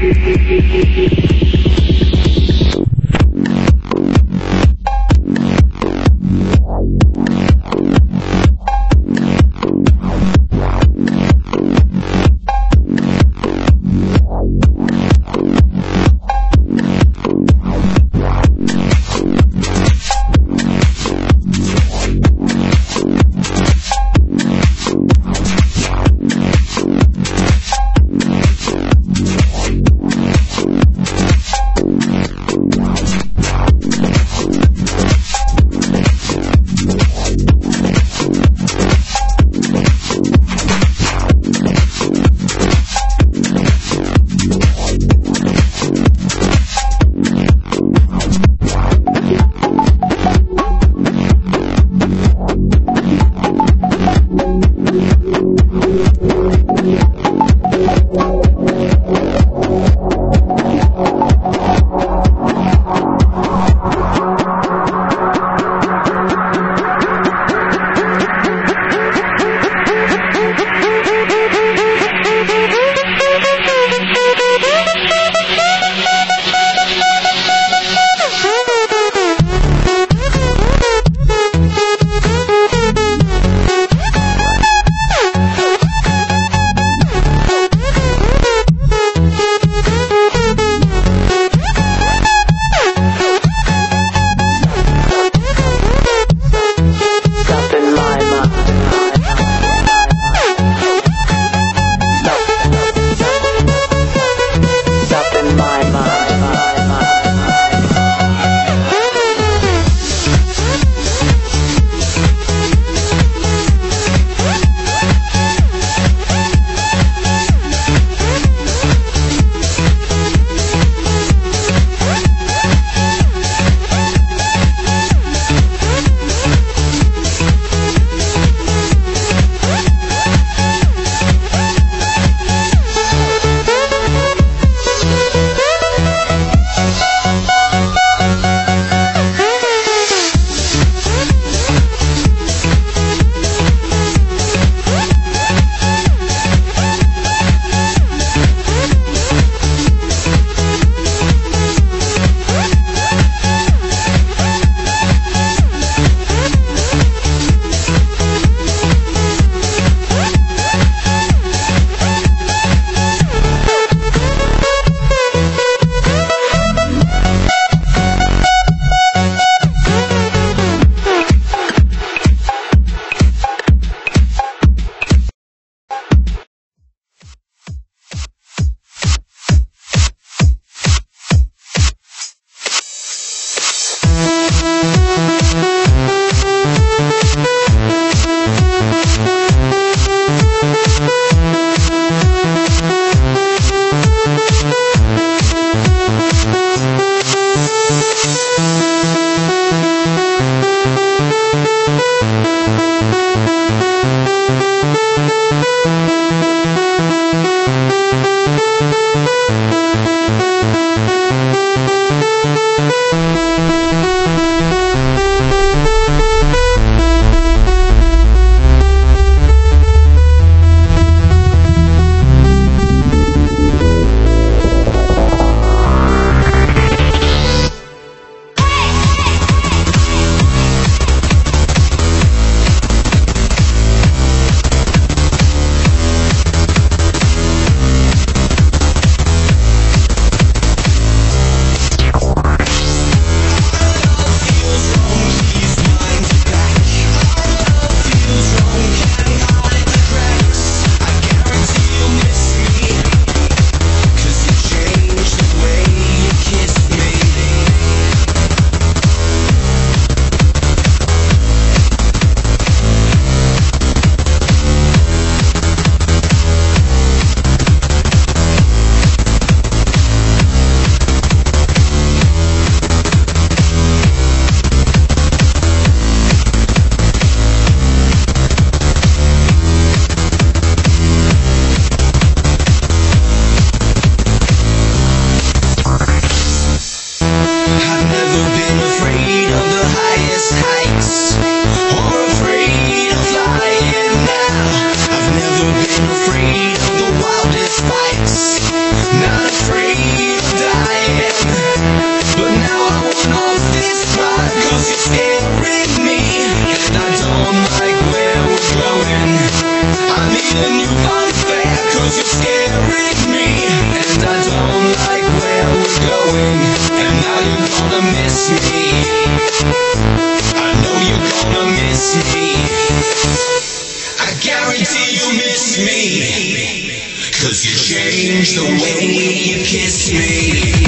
Afraid of the world is fights, not afraid of dying. But now I want off this ride, cause you're scaring me, and I don't like where we're going. I need a new unfair, cause you're scaring me, and I don't like where we're going. And now you're gonna miss me, I know you're gonna miss me, I guarantee you miss me, cause you changed the way you kiss me.